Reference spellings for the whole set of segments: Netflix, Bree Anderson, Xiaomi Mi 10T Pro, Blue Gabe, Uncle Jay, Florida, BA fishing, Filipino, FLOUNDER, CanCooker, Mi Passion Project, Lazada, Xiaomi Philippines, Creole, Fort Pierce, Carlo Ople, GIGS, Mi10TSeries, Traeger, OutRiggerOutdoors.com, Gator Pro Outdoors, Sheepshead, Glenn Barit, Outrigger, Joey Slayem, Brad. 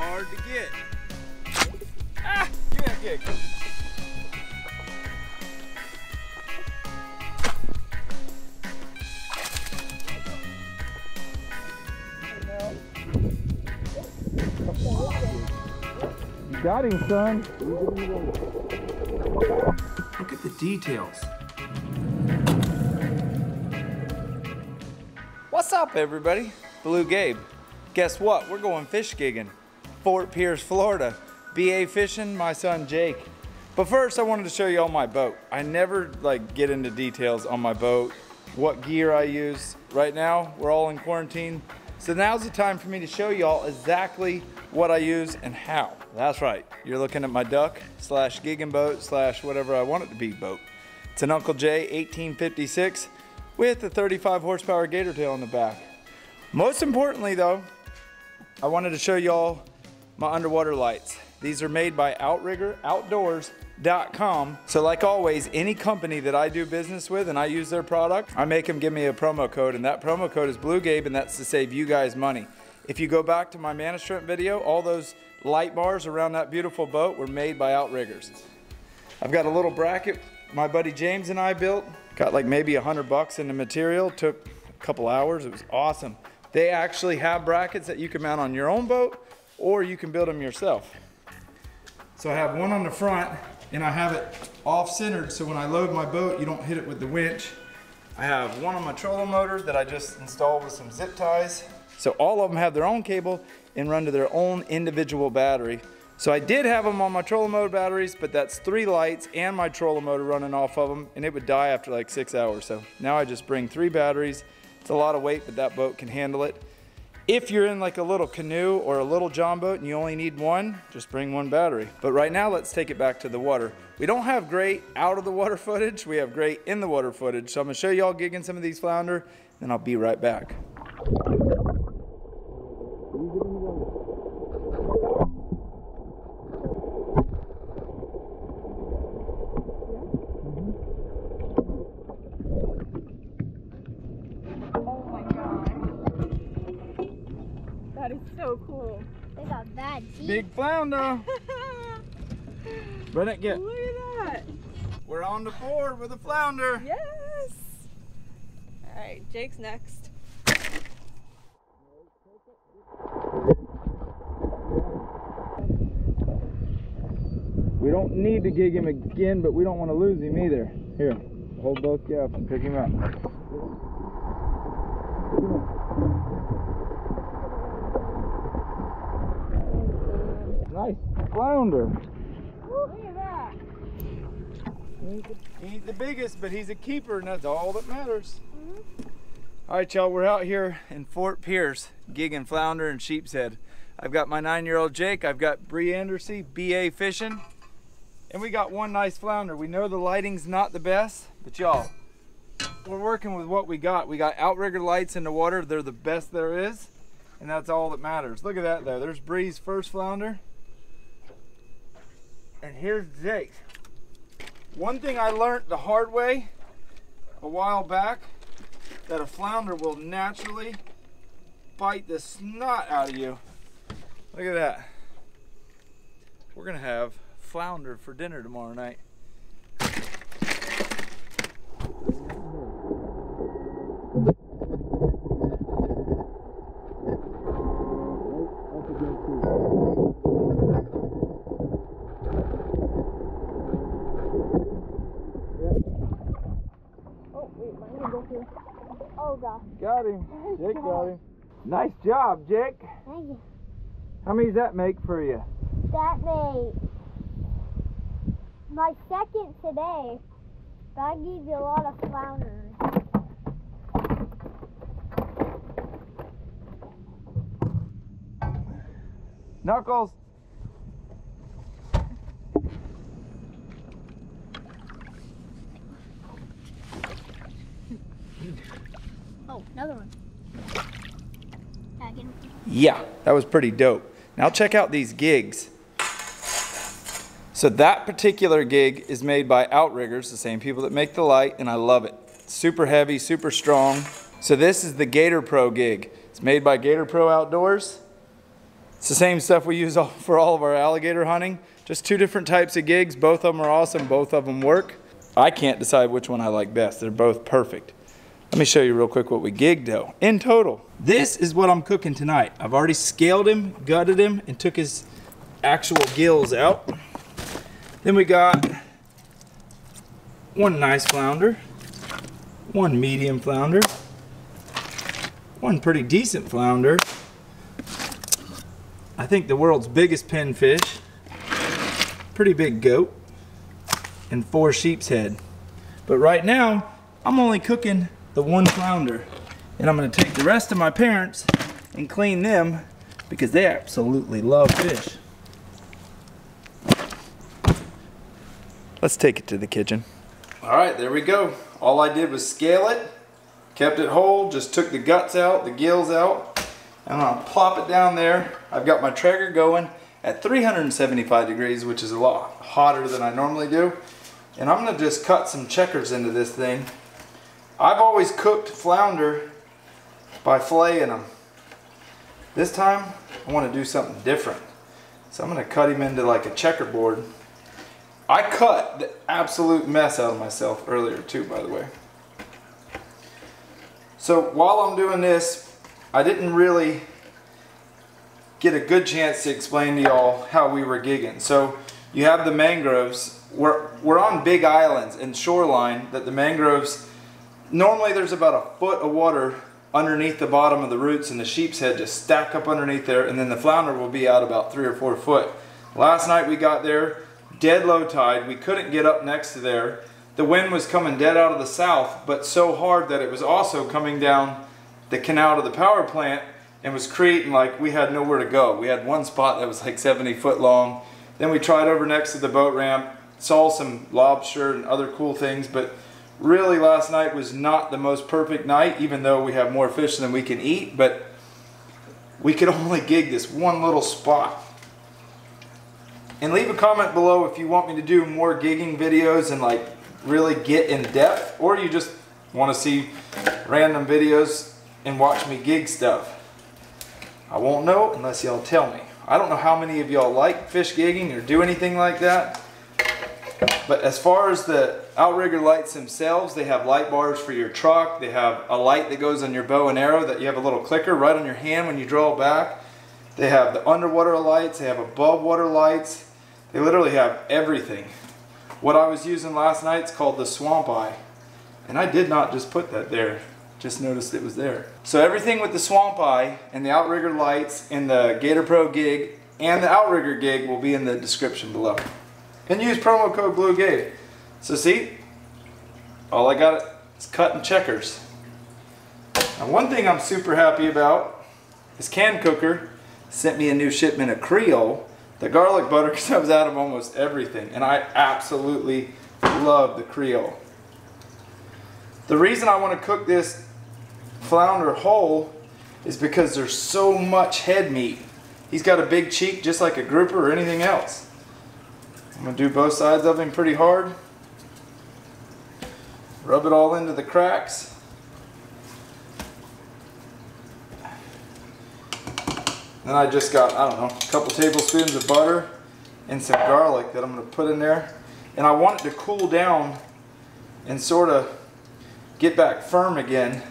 hard to get. Ah, give me that gig. You got him, son. Look at the details. What's up, everybody? Blue Gabe. Guess what? We're going fish gigging. Fort Pierce, Florida. BA Fishing, my son Jake. But first, I wanted to show you all my boat. I never get into details on my boat, what gear I use. Right now, we're all in quarantine. So now's the time for me to show you all exactly what I use and how. That's right, you're looking at my duck / gigging boat / whatever I want it to be boat. It's an Uncle Jay 1856 with a 35 horsepower gator tail on the back. Most importantly though, I wanted to show y'all my underwater lights. These are made by OutRiggerOutdoors.com. So like always, any company that I do business with and I use their product, I make them give me a promo code, and that promo code is BlueGabe, and that's to save you guys money. If you go back to my management video, all those light bars around that beautiful boat were made by Outriggers. I've got a little bracket my buddy James and I built. Got like maybe $100 in the material, took a couple hours, it was awesome. They actually have brackets that you can mount on your own boat, or you can build them yourself. So I have one on the front and I have it off-centered so when I load my boat, you don't hit it with the winch. I have one on my trolling motor that I just installed with some zip ties. So all of them have their own cable and run to their own individual battery. So I did have them on my trolling motor batteries, but that's 3 lights and my trolling motor running off of them, and it would die after like 6 hours. So now I just bring 3 batteries. It's a lot of weight, but that boat can handle it. If you're in like a little canoe or a little john boat and you only need one, just bring 1 battery. But right now, let's take it back to the water. We don't have great out of the water footage. We have great in the water footage. So I'm gonna show y'all gigging some of these flounder, and I'll be right back. So cool. They got bad teeth. Big flounder. Run it, get. Look at that. We're on the board with a flounder. Yes. All right, Jake's next. We don't need to gig him again, but we don't want to lose him either. Here, hold both gaps and pick him up. Nice flounder. Look at that. He ain't the biggest, but he's a keeper, and that's all that matters. Mm-hmm. All right, y'all, we're out here in Fort Pierce, gigging flounder and sheepshead. I've got my 9-year-old Jake. I've got Bree Anderson, BA Fishing, and we got one nice flounder. We know the lighting's not the best, but y'all, we're working with what we got. We got outrigger lights in the water. They're the best there is, and that's all that matters. Look at that, though. There's Bree's first flounder. And here's Jake. One thing I learned the hard way a while back, that a flounder will naturally bite the snot out of you. Look at that. We're gonna have flounder for dinner tomorrow night. Got him. Jake got him. Nice job, Jake. Thank you. How many does that make for you? That made my second today. But I gave you a lot of flounders. Knuckles. Oh, another one. Yeah, that was pretty dope. Now check out these gigs. So that particular gig is made by Outriggers, the same people that make the light, and I love it. Super heavy, super strong. So this is the Gator Pro gig. It's made by Gator Pro Outdoors. It's the same stuff we use for all of our alligator hunting. Just two different types of gigs. Both of them are awesome. Both of them work. I can't decide which one I like best. They're both perfect. Let me show you real quick what we gigged though, in total. This is what I'm cooking tonight. I've already scaled him, gutted him, and took his actual gills out. Then we got one nice flounder, one medium flounder, one pretty decent flounder, I think the world's biggest pinfish, pretty big goat, and 4 sheep's head. But right now, I'm only cooking the one flounder, and I'm gonna take the rest of my parents and clean them because they absolutely love fish. Let's take it to the kitchen. All right, there we go. All I did was scale it, kept it whole, just took the guts out, the gills out, and I'm gonna plop it down there. I've got my Traeger going at 375 degrees, which is a lot hotter than I normally do. And I'm gonna just cut some checkers into this thing. I've always cooked flounder by filleting them. This time, I wanna do something different. So I'm gonna cut him into like a checkerboard. I cut the absolute mess out of myself earlier too, by the way. So while I'm doing this, I didn't really get a good chance to explain to y'all how we were gigging. So you have the mangroves. We're on big islands and shoreline that the mangroves, normally there's about a foot of water underneath the bottom of the roots, and the sheep's head just stack up underneath there, and then the flounder will be out about 3 or 4 foot. Last night we got there, dead low tide, we couldn't get up next to there. The wind was coming dead out of the south, but so hard that it was also coming down the canal to the power plant and was creating, like, we had nowhere to go. We had one spot that was like 70 foot long. Then we tried over next to the boat ramp, saw some lobster and other cool things, but really last night was not the most perfect night, even though we have more fish than we can eat, but we could only gig this one little spot. And leave a comment below if you want me to do more gigging videos and like really get in depth, or you just want to see random videos and watch me gig stuff. I won't know unless y'all tell me. I don't know how many of y'all like fish gigging or do anything like that. But as far as the outrigger lights themselves, they have light bars for your truck. They have a light that goes on your bow and arrow that you have a little clicker right on your hand when you draw back. They have the underwater lights. They have above water lights. They literally have everything. What I was using last night is called the swamp eye. And I did not just put that there. Just noticed it was there. So everything with the swamp eye and the outrigger lights and the Gator Pro gig and the outrigger gig will be in the description below. And use promo code BlueGator. So see, all I got is cutting checkers. Now one thing I'm super happy about is CanCooker sent me a new shipment of Creole, the garlic butter, because I was out of almost everything. And I absolutely love the Creole. The reason I want to cook this flounder whole is because there's so much head meat. He's got a big cheek just like a grouper or anything else. I'm going to do both sides of him pretty hard. Rub it all into the cracks. Then I just got, I don't know, a couple tablespoons of butter and some garlic that I'm going to put in there. And I want it to cool down and sort of get back firm again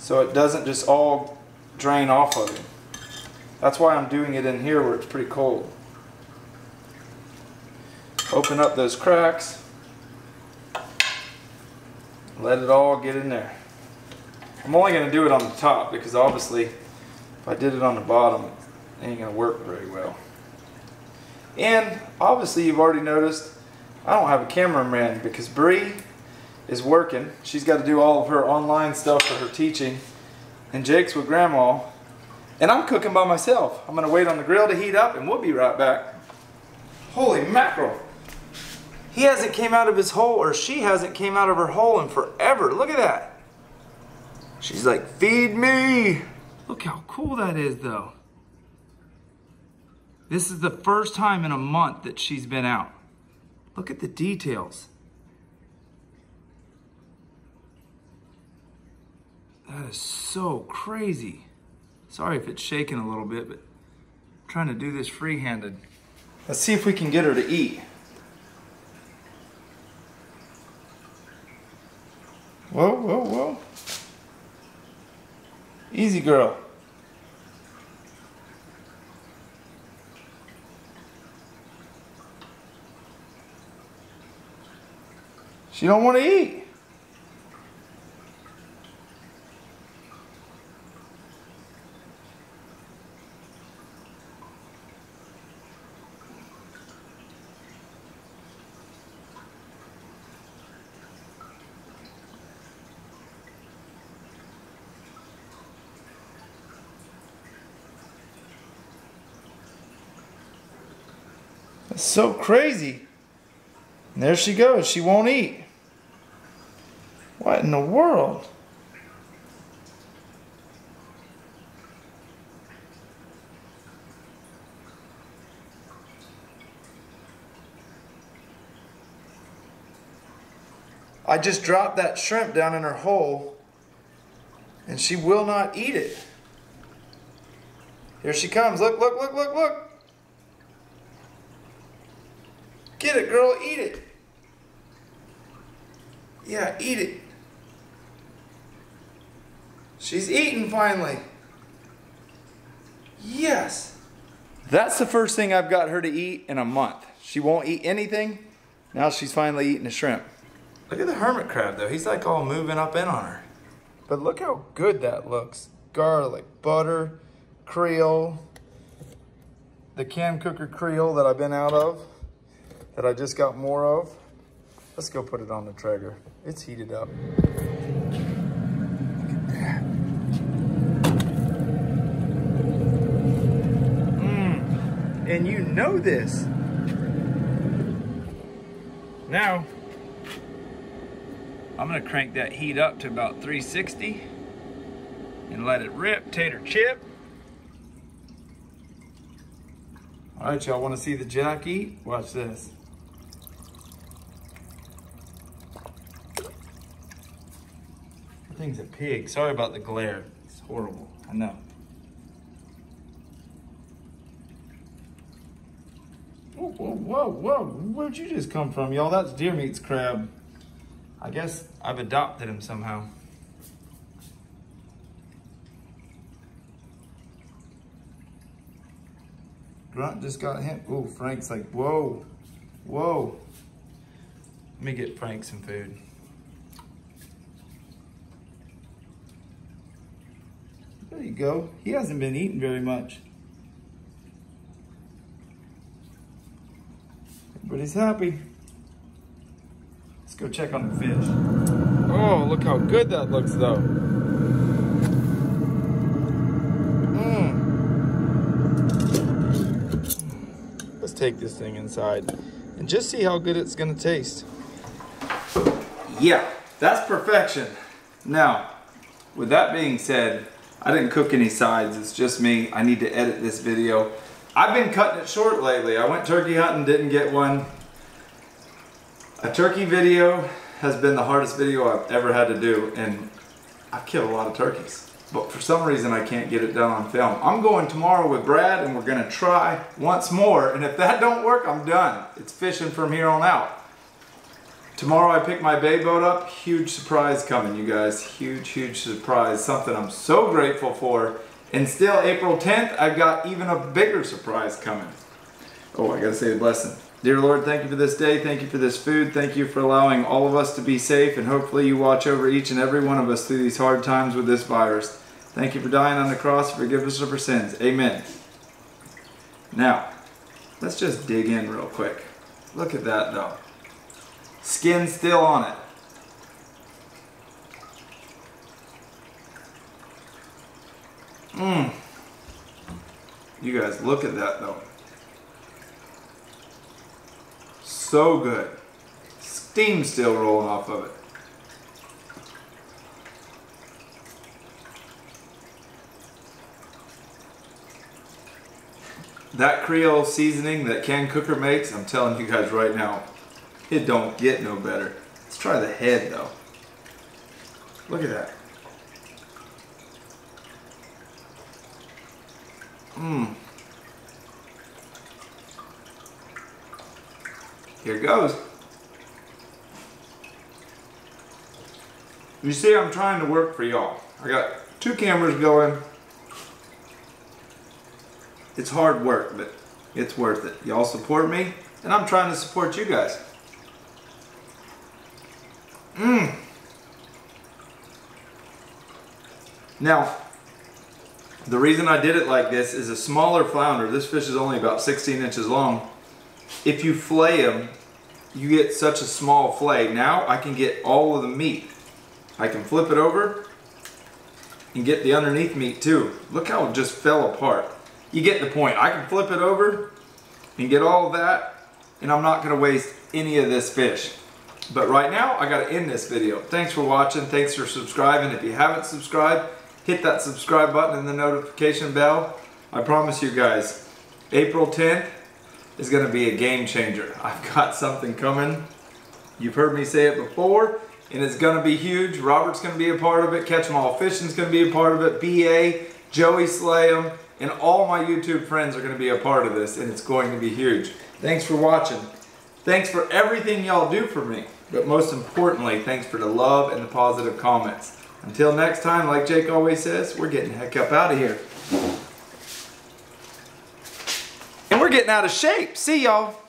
so it doesn't just all drain off of it. That's why I'm doing it in here where it's pretty cold. Open up those cracks, let it all get in there. I'm only going to do it on the top because obviously if I did it on the bottom it ain't going to work very well. And obviously you've already noticed I don't have a cameraman because Bree is working. She's got to do all of her online stuff for her teaching, and Jake's with Grandma, and I'm cooking by myself. I'm going to wait on the grill to heat up and we'll be right back. Holy mackerel! He hasn't came out of his hole, or she hasn't came out of her hole in forever. Look at that. She's like, feed me. Look how cool that is though. This is the first time in a month that she's been out. Look at the details. That is so crazy. Sorry if it's shaking a little bit, but trying to do this free-handed. Let's see if we can get her to eat. Whoa, whoa, whoa. Easy, girl. She don't want to eat. That's so crazy. And there she goes. She won't eat. What in the world? I just dropped that shrimp down in her hole and she will not eat it. Here she comes. Look, look, look, look, look. Get it, girl. Eat it. Yeah, eat it. She's eating finally. Yes. That's the first thing I've got her to eat in a month. She won't eat anything. Now she's finally eating a shrimp. Look at the hermit crab though. He's like all moving up in on her. But look how good that looks. Garlic, butter, Creole. The CanCooker Creole that I've been out of, that I just got more of. Let's go put it on the Traeger. It's heated up. And you know this. Now, I'm gonna crank that heat up to about 360 and let it rip, tater chip. All right, y'all wanna see the jack eat? Watch this. That thing's a pig. Sorry about the glare. It's horrible, I know. Whoa, whoa, whoa, where'd you just come from, y'all? That's deer meat's crab. I guess I've adopted him somehow. Grunt just got him. Oh, Frank's like, whoa, whoa. Let me get Frank some food. There you go. He hasn't been eating very much. But he's happy. Let's go check on the fish. Oh, look how good that looks though. Let's take this thing inside and just see how good it's gonna taste. Yeah, that's perfection. Now, with that being said, I didn't cook any sides, it's just me. I need to edit this video. I've been cutting it short lately. I went turkey hunting, didn't get one. A turkey video has been the hardest video I've ever had to do, and I've killed a lot of turkeys. But for some reason, I can't get it done on film. I'm going tomorrow with Brad, and we're gonna try once more, and if that don't work, I'm done. It's fishing from here on out. Tomorrow, I pick my bay boat up. Huge surprise coming, you guys. Huge, huge surprise. Something I'm so grateful for. And still, April 10th, I've got even a bigger surprise coming. Oh, I gotta say the blessing. Dear Lord, thank you for this day. Thank you for this food. Thank you for allowing all of us to be safe. And hopefully you watch over each and every one of us through these hard times with this virus. Thank you for dying on the cross. Forgive us of our sins. Amen. Now, let's just dig in real quick. Look at that, though. Skin still on it. You guys, look at that though. So good. Steam still rolling off of it. That Creole seasoning that CanCooker makes, I'm telling you guys right now, it don't get no better. Let's try the head though. Look at that. Here goes. You see, I'm trying to work for y'all. I got two cameras going. It's hard work, but it's worth it. Y'all support me, and I'm trying to support you guys. Mmm. Now, the reason I did it like this is a smaller flounder. This fish is only about 16 inches long. If you flay them, you get such a small flay. Now I can get all of the meat. I can flip it over and get the underneath meat too. Look how it just fell apart. You get the point. I can flip it over and get all of that, and I'm not going to waste any of this fish. But right now, I got to end this video. Thanks for watching. Thanks for subscribing. If you haven't subscribed, hit that subscribe button and the notification bell. I promise you guys, April 10th is going to be a game changer. I've got something coming. You've heard me say it before, and it's going to be huge. Robert's going to be a part of it. Catch 'em All Fishing's going to be a part of it. BA, Joey Slayem, and all my YouTube friends are going to be a part of this, and it's going to be huge. Thanks for watching. Thanks for everything y'all do for me. But most importantly, thanks for the love and the positive comments. Until next time, like Jake always says, we're getting the heck up out of here. And we're getting out of shape. See y'all.